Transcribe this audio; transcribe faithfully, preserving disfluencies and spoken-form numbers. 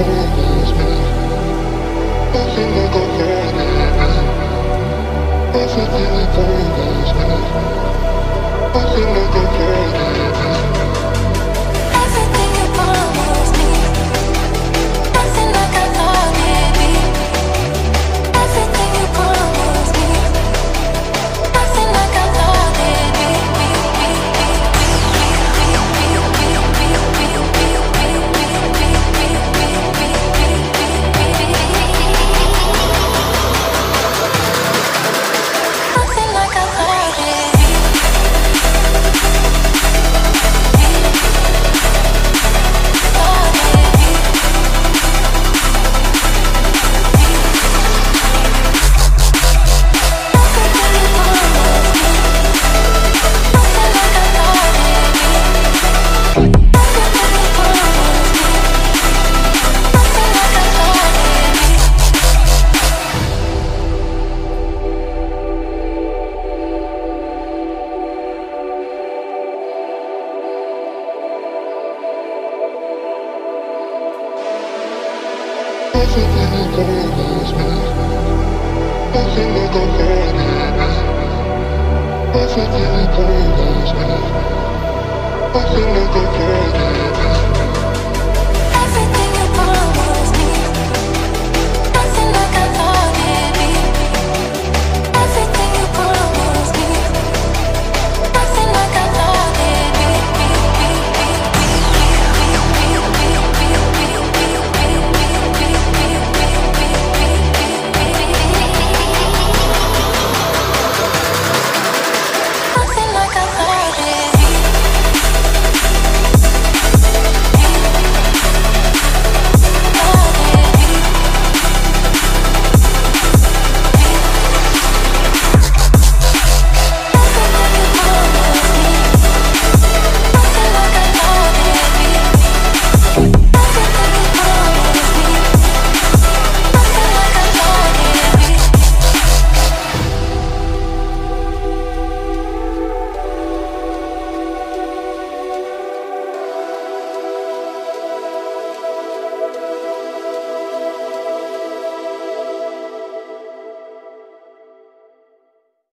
I feel like I'm